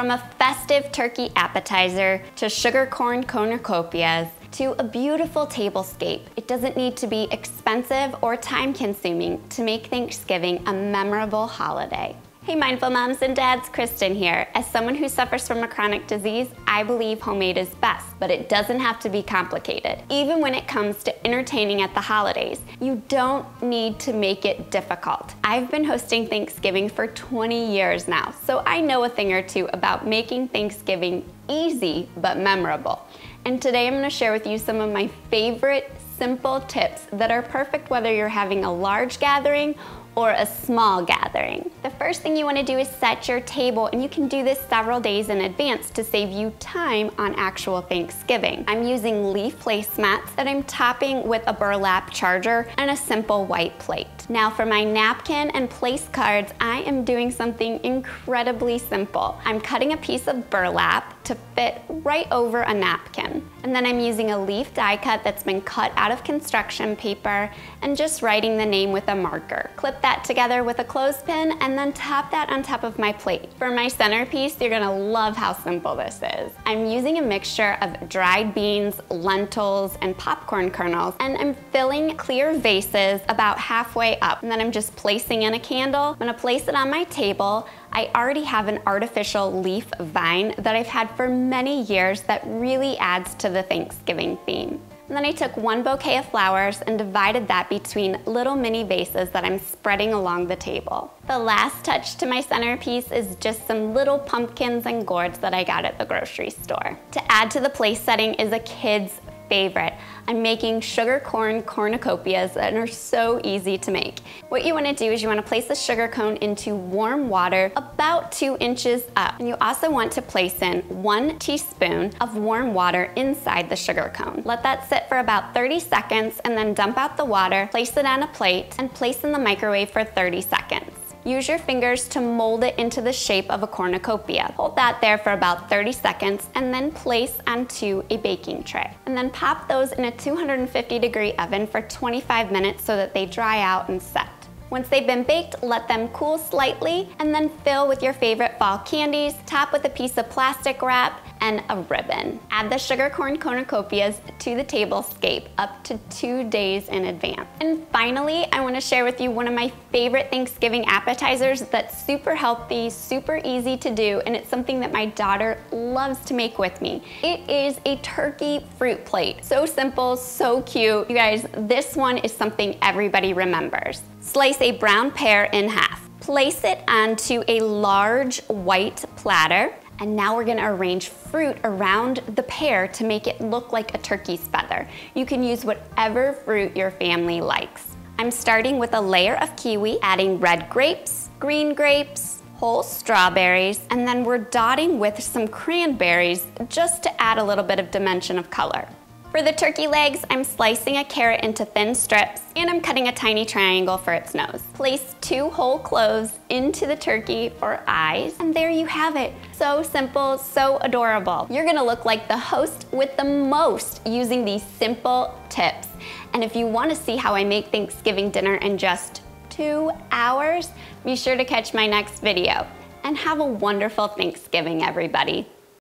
From a festive turkey appetizer to sugar corn cornucopias to a beautiful tablescape, it doesn't need to be expensive or time-consuming to make Thanksgiving a memorable holiday. Hey Mindful Moms and Dads, Kristen here. As someone who suffers from a chronic disease, I believe homemade is best, but it doesn't have to be complicated. Even when it comes to entertaining at the holidays, you don't need to make it difficult. I've been hosting Thanksgiving for 20 years now, so I know a thing or two about making Thanksgiving easy but memorable. And today I'm gonna share with you some of my favorite simple tips that are perfect whether you're having a large gathering or a small gathering. The first thing you want to do is set your table, and you can do this several days in advance to save you time on actual Thanksgiving. I'm using leaf placemats that I'm topping with a burlap charger and a simple white plate. Now for my napkin and place cards, I am doing something incredibly simple. I'm cutting a piece of burlap to fit right over a napkin. And then I'm using a leaf die cut that's been cut out of construction paper and just writing the name with a marker. Clip that together with a clothespin and then tap that on top of my plate. For my centerpiece, you're gonna love how simple this is. I'm using a mixture of dried beans, lentils, and popcorn kernels, and I'm filling clear vases about halfway up. And then I'm just placing in a candle. I'm gonna place it on my table. I already have an artificial leaf vine that I've had for many years that really adds to the Thanksgiving theme. And then I took one bouquet of flowers and divided that between little mini vases that I'm spreading along the table. The last touch to my centerpiece is just some little pumpkins and gourds that I got at the grocery store. To add to the place setting is a kid's favorite. I'm making sugar corn cornucopias that are so easy to make. What you want to do is you want to place the sugar cone into warm water about 2 inches up. And you also want to place in 1 teaspoon of warm water inside the sugar cone. Let that sit for about 30 seconds and then dump out the water, place it on a plate, and place in the microwave for 30 seconds. Use your fingers to mold it into the shape of a cornucopia. Hold that there for about 30 seconds and then place onto a baking tray. And then pop those in a 250-degree oven for 25 minutes so that they dry out and set. Once they've been baked, let them cool slightly and then fill with your favorite fall candies, top with a piece of plastic wrap and a ribbon. Add the sugar corn cornucopias to the tablescape up to 2 days in advance. And finally, I wanna share with you one of my favorite Thanksgiving appetizers that's super healthy, super easy to do, and it's something that my daughter loves to make with me. It is a turkey fruit plate. So simple, so cute. You guys, this one is something everybody remembers. Slice a brown pear in half. Place it onto a large white platter. And now we're gonna arrange fruit around the pear to make it look like a turkey's feather. You can use whatever fruit your family likes. I'm starting with a layer of kiwi, adding red grapes, green grapes, whole strawberries, and then we're dotting with some cranberries just to add a little bit of dimension of color. For the turkey legs, I'm slicing a carrot into thin strips, and I'm cutting a tiny triangle for its nose. Place 2 whole cloves into the turkey for eyes, and there you have it. So simple, so adorable. You're gonna look like the host with the most using these simple tips. And if you wanna see how I make Thanksgiving dinner in just 2 hours, be sure to catch my next video. And have a wonderful Thanksgiving, everybody.